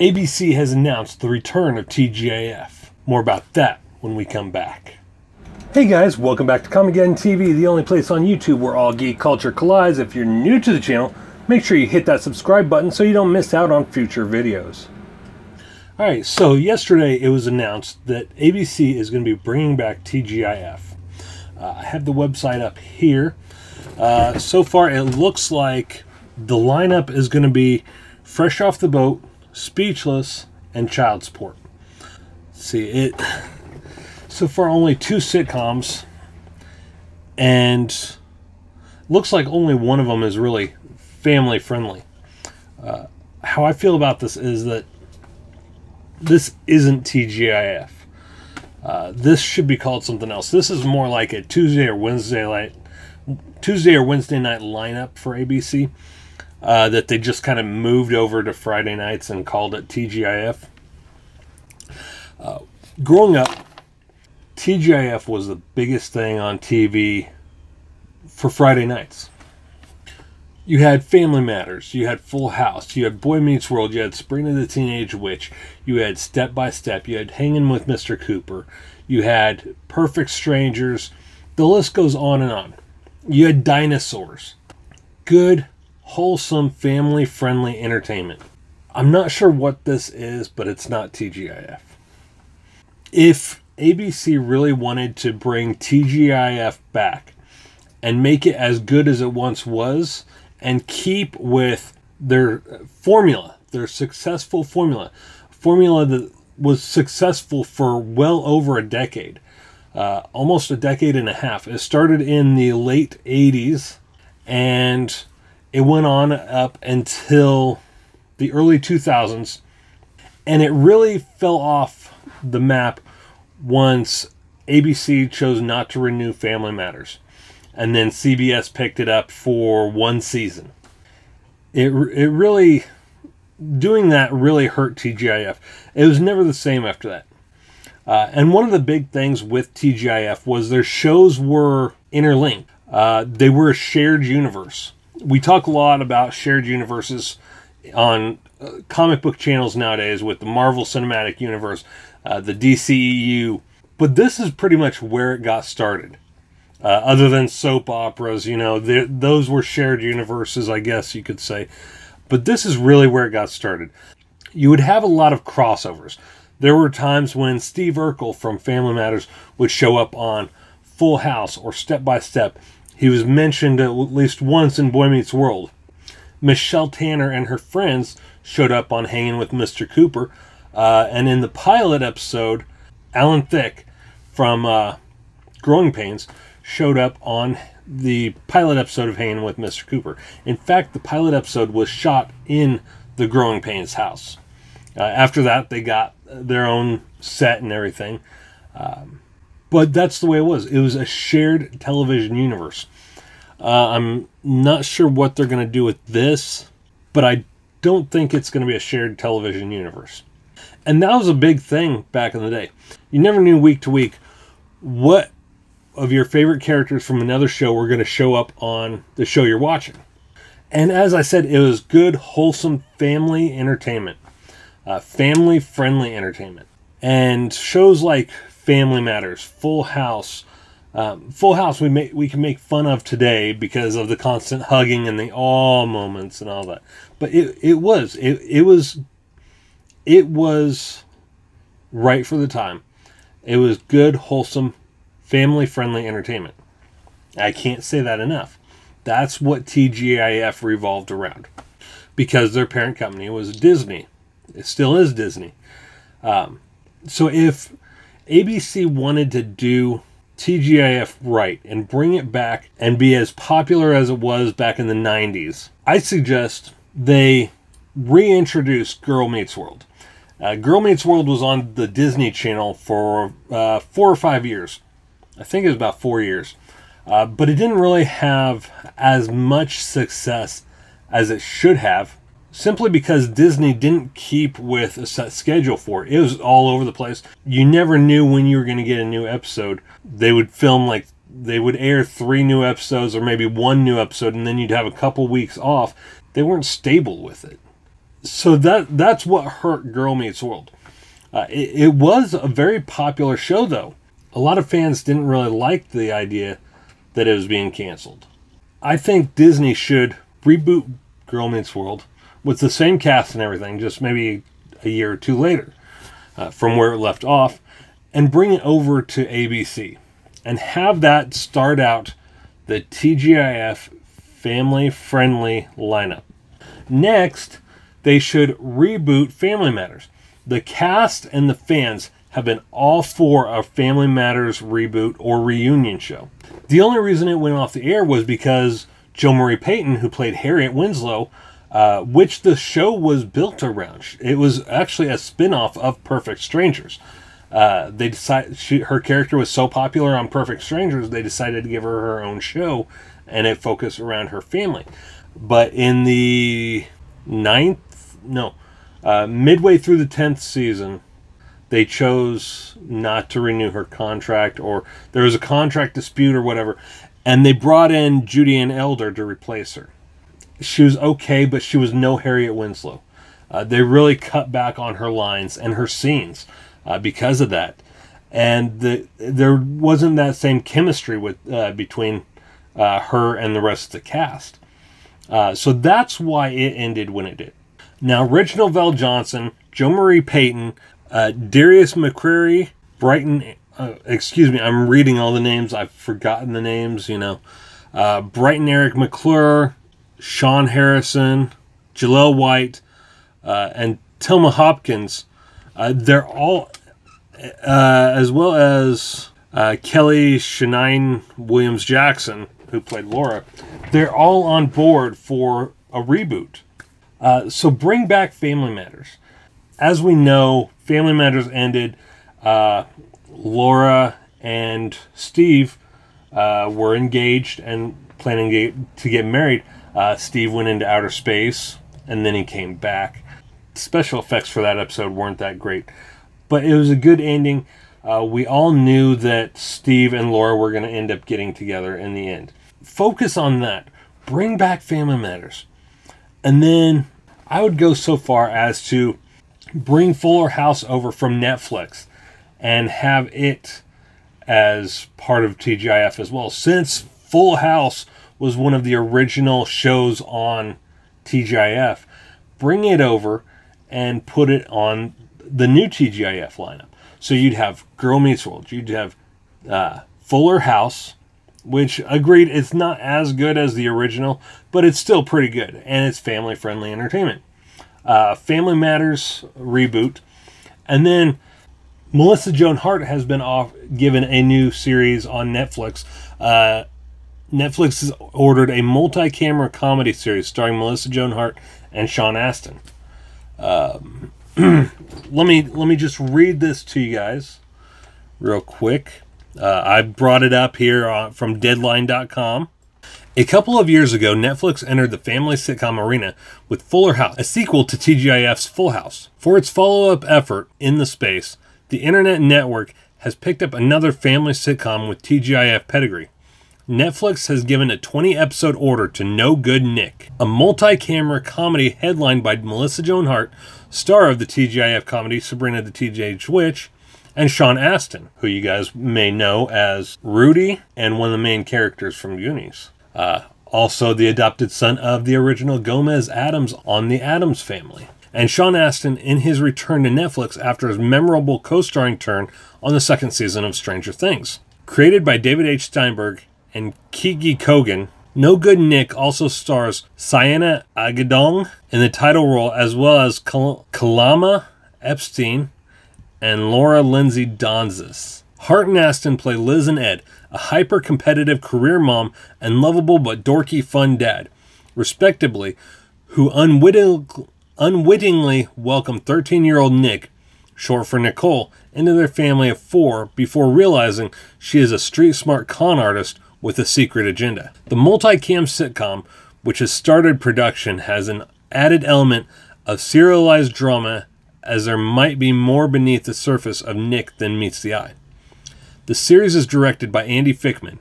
ABC has announced the return of TGIF. More about that when we come back. Hey guys, welcome back to Comicgeddon TV, the only place on YouTube where all geek culture collides. If you're new to the channel, make sure you hit that subscribe button so you don't miss out on future videos. Alright, so yesterday it was announced that ABC is going to be bringing back TGIF. I have the website up here. So far it looks like the lineup is going to be Fresh Off the Boat, Speechless, and Child Support. See, it so far only 2 sitcoms, and looks like only one of them is really family friendly. How I feel about this is that this isn't TGIF. This should be called something else. This is more like a Tuesday or Wednesday night lineup for ABC that they just kind of moved over to Friday nights and called it TGIF. Growing up, TGIF was the biggest thing on TV for Friday nights. You had Family Matters, you had Full House, you had Boy Meets World, you had Sabrina the Teenage Witch, you had Step by Step, you had Hanging with Mr. Cooper, you had Perfect Strangers, the list goes on and on. You had Dinosaurs. Good, wholesome, family-friendly entertainment. I'm not sure what this is, but it's not TGIF. If ABC really wanted to bring TGIF back and make it as good as it once was, and keep with their formula, their successful formula that was successful for well over a decade, almost a decade and a half. It started in the late 80s, and it went on up until the early 2000s, and it really fell off the map once ABC chose not to renew Family Matters. And then CBS picked it up for one season. It really, doing that really hurt TGIF. It was never the same after that. And one of the big things with TGIF was their shows were interlinked. They were a shared universe. We talk a lot about shared universes on comic book channels nowadays with the Marvel Cinematic Universe, the DCEU. But this is pretty much where it got started. Other than soap operas, you know, those were shared universes, I guess you could say. But this is really where it got started. You would have a lot of crossovers. There were times when Steve Urkel from Family Matters would show up on Full House or Step by Step. He was mentioned at least once in Boy Meets World. Michelle Tanner and her friends showed up on Hanging with Mr. Cooper. And in the pilot episode, Alan Thicke from Growing Pains showed up on the pilot episode of Hanging with Mr. Cooper. In fact, the pilot episode was shot in the Growing Pains house. After that, they got their own set and everything. But that's the way it was. It was a shared television universe. I'm not sure what they're going to do with this, but I don't think it's going to be a shared television universe. And that was a big thing back in the day. You never knew week to week what of your favorite characters from another show were going to show up on the show you're watching. And as I said, it was good, wholesome family entertainment. Family-friendly entertainment. And shows like Family Matters, Full House. Full House we can make fun of today because of the constant hugging and the aw moments and all that. But it was right for the time. It was good, wholesome, family-friendly entertainment. I can't say that enough. That's what TGIF revolved around, because their parent company was Disney. It still is Disney. So if ABC wanted to do TGIF right and bring it back and be as popular as it was back in the 90s, I suggest they reintroduce Girl Meets World. Girl Meets World was on the Disney Channel for 4 or 5 years. I think it was about 4 years. But it didn't really have as much success as it should have, simply because Disney didn't keep with a set schedule for it. It was all over the place. You never knew when you were going to get a new episode. They would film, like, they would air 3 new episodes or maybe 1 new episode, and then you'd have a couple weeks off. They weren't stable with it. So that's what hurt Girl Meets World. It was a very popular show, though. A lot of fans didn't really like the idea that it was being canceled. I think Disney should reboot Girl Meets World with the same cast and everything, just maybe a year or two later from where it left off, and bring it over to ABC and have that start out the TGIF family-friendly lineup. Next, they should reboot Family Matters. The cast and the fans have been all for a Family Matters reboot or reunion show. The only reason it went off the air was because Jo Marie Payton, who played Harriet Winslow, which the show was built around. It was actually a spin-off of Perfect Strangers. They decided her character was so popular on Perfect Strangers, they decided to give her her own show, and it focused around her family. But in the midway through the 10th season, they chose not to renew her contract, or there was a contract dispute or whatever, and they brought in Judy Ann Elder to replace her. She was okay, but she was no Harriet Winslow. They really cut back on her lines and her scenes because of that, and there wasn't that same chemistry with between her and the rest of the cast. So that's why it ended when it did. Now, Reginald Val-Johnson, Jo Marie Payton, Darius McCreary, Brighton, excuse me, I'm reading all the names. I've forgotten the names, you know. Brighton Eric McClure, Sean Harrison, Jaleel White, and Thelma Hopkins. They're all, as well as Kelly Shanine Williams-Jackson, who played Laura, they're all on board for a reboot. So bring back Family Matters. As we know, Family Matters ended. Laura and Steve were engaged and planning to get married. Steve went into outer space, and then he came back. Special effects for that episode weren't that great, but it was a good ending. We all knew that Steve and Laura were going to end up getting together in the end. Focus on that. Bring back Family Matters. And then I would go so far as to bring Fuller House over from Netflix and have it as part of TGIF as well, since Full House was one of the original shows on TGIF. Bring it over and put it on the new TGIF lineup. So you'd have Girl Meets World, you'd have Fuller House, which, agreed, it's not as good as the original, but it's still pretty good, and it's family-friendly entertainment. Family Matters reboot. And then Melissa Joan Hart has been given a new series on Netflix. Netflix has ordered a multi-camera comedy series starring Melissa Joan Hart and Sean Astin. Let me just read this to you guys real quick. I brought it up here from Deadline.com. A couple of years ago, Netflix entered the family sitcom arena with Fuller House, a sequel to TGIF's Full House. For its follow-up effort in the space, the internet network has picked up another family sitcom with TGIF pedigree. Netflix has given a 20-episode order to No Good Nick, a multi-camera comedy headlined by Melissa Joan Hart, star of the TGIF comedy Sabrina the Teenage Witch, and Sean Astin, who you guys may know as Rudy and one of the main characters from Goonies. Also the adopted son of the original Gomez Adams on The Addams Family. And Sean Astin in his return to Netflix after his memorable co-starring turn on the second season of Stranger Things. Created by David H. Steinberg and Kiki Kogan, No Good Nick also stars Sienna Agudong in the title role, as well as Kalama Epstein and Laura Lindsay Donzis. Hart and Astin play Liz and Ed, a hyper-competitive career mom and lovable but dorky fun dad, respectively, who unwittingly welcome 13-year-old Nick, short for Nicole, into their family of four before realizing she is a street-smart con artist with a secret agenda. The multi-cam sitcom, which has started production, has an added element of serialized drama, as there might be more beneath the surface of Nick than meets the eye. The series is directed by Andy Fickman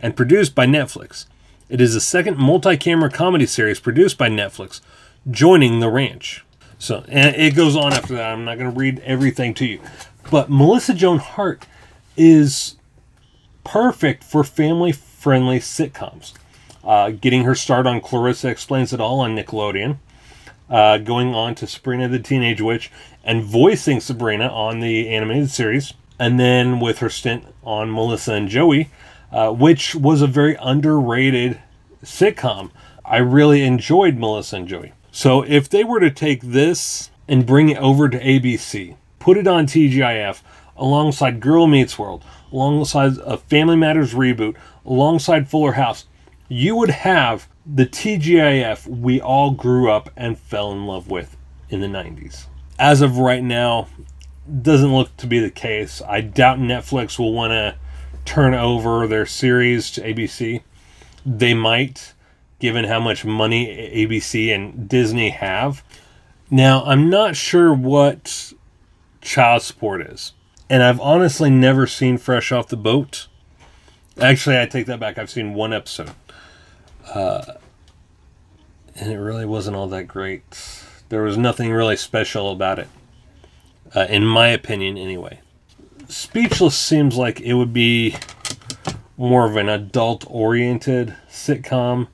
and produced by Netflix. It is the second multi-camera comedy series produced by Netflix, joining The Ranch. So, and it goes on after that. I'm not going to read everything to you. But Melissa Joan Hart is perfect for family-friendly sitcoms. Getting her start on Clarissa Explains It All on Nickelodeon. Going on to Sabrina the Teenage Witch and voicing Sabrina on the animated series. And then with her stint on Melissa and Joey, which was a very underrated sitcom. I really enjoyed Melissa and Joey. So if they were to take this and bring it over to ABC, put it on TGIF, alongside Girl Meets World, alongside a Family Matters reboot, alongside Fuller House, you would have the TGIF we all grew up and fell in love with in the 90s. As of right now, doesn't look to be the case. I doubt Netflix will want to turn over their series to ABC. They might, given how much money ABC and Disney have. Now, I'm not sure what Child Support is. And I've honestly never seen Fresh Off the Boat. Actually, I take that back. I've seen one episode. And it really wasn't all that great. There was nothing really special about it. In my opinion, anyway. Speechless seems like it would be more of an adult-oriented sitcom.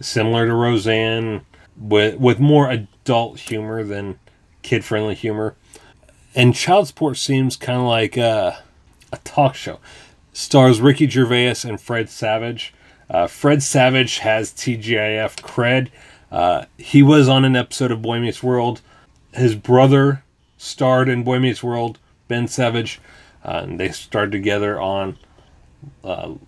Similar to Roseanne. With more adult humor than kid-friendly humor. And Child Support seems kind of like a talk show. Stars Ricky Gervais and Fred Savage. Fred Savage has TGIF cred. He was on an episode of Boy Meets World. His brother starred in Boy Meets World, Ben Savage. And they starred together on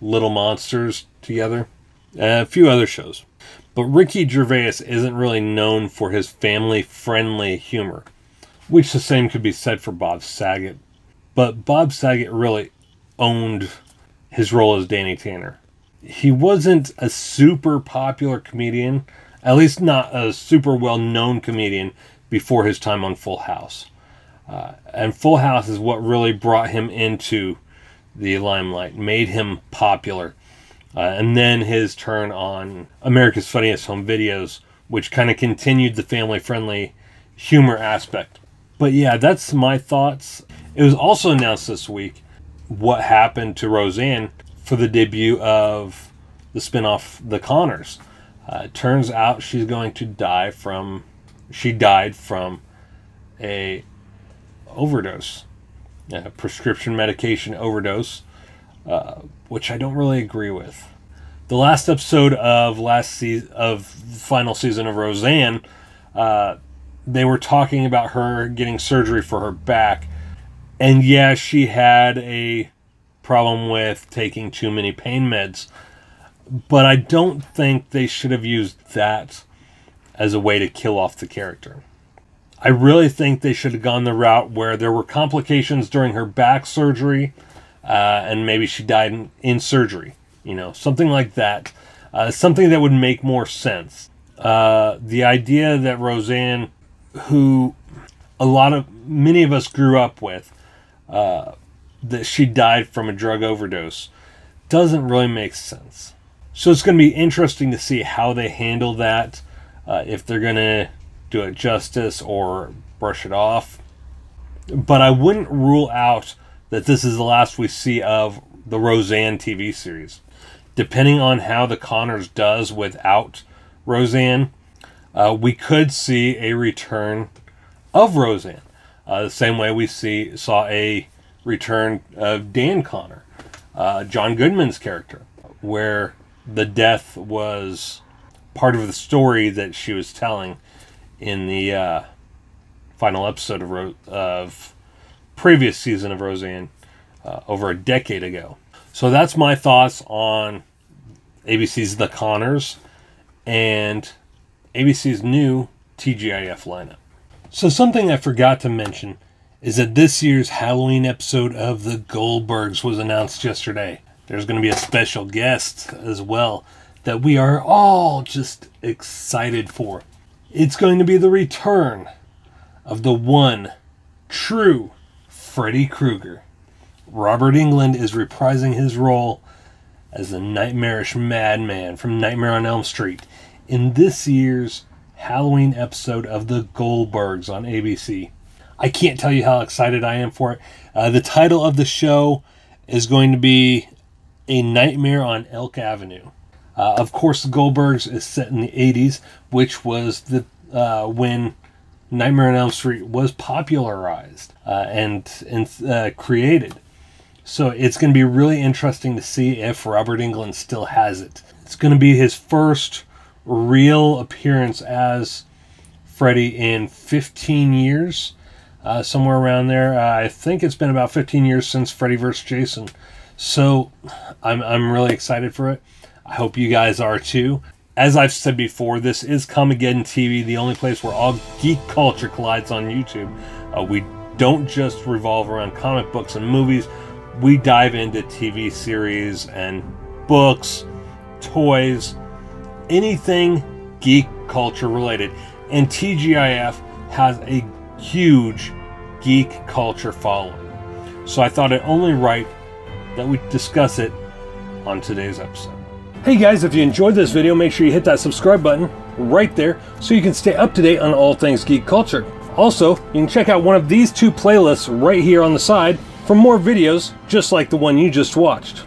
Little Monsters together. And a few other shows. But Ricky Gervais isn't really known for his family-friendly humor. Which the same could be said for Bob Saget. But Bob Saget really owned his role as Danny Tanner. He wasn't a super popular comedian, at least not a super well-known comedian, before his time on Full House. And Full House is what really brought him into the limelight, made him popular. And then his turn on America's Funniest Home Videos, which kind of continued the family-friendly humor aspect. But yeah, that's my thoughts. It was also announced this week what happened to Roseanne for the debut of the spinoff The Conners. Turns out she's going to die from... She died from a overdose. A prescription medication overdose. Which I don't really agree with. The last episode of final season of Roseanne... they were talking about her getting surgery for her back. And yeah, she had a problem with taking too many pain meds. But I don't think they should have used that as a way to kill off the character. I really think they should have gone the route where there were complications during her back surgery. And maybe she died in surgery. You know, something like that. Something that would make more sense. The idea that Roseanne... who many of us grew up with, that she died from a drug overdose, doesn't really make sense. So it's going to be interesting to see how they handle that, if they're going to do it justice or brush it off. But I wouldn't rule out that this is the last we see of the Roseanne TV series. Depending on how The Conners does without Roseanne, we could see a return of Roseanne, the same way we saw a return of Dan Connor, John Goodman's character, where the death was part of the story that she was telling in the final episode of previous season of Roseanne over a decade ago. So that's my thoughts on ABC's The Conners and ABC's new TGIF lineup. So something I forgot to mention is that this year's Halloween episode of The Goldbergs was announced yesterday. There's going to be a special guest as well that we are all just excited for. It's going to be the return of the one true Freddy Krueger. Robert Englund is reprising his role as the nightmarish madman from Nightmare on Elm Street in this year's Halloween episode of The Goldbergs on ABC. I can't tell you how excited I am for it. The title of the show is going to be A Nightmare on Elk Avenue. Of course, The Goldbergs is set in the 80s, which was the when Nightmare on Elm Street was popularized and created. So it's going to be really interesting to see if Robert Englund still has it. It's going to be his first real appearance as Freddy in 15 years, somewhere around there. I think it's been about 15 years since Freddy vs. Jason. So I'm really excited for it. I hope you guys are too. As I've said before, this is Comicgeddon TV, the only place where all geek culture collides on YouTube. We don't just revolve around comic books and movies. We dive into TV series and books, toys, anything geek culture related. And TGIF has a huge geek culture following. So I thought it only right that we discuss it on today's episode. Hey guys, if you enjoyed this video, make sure you hit that subscribe button right there so you can stay up to date on all things geek culture. Also, you can check out one of these two playlists right here on the side for more videos just like the one you just watched.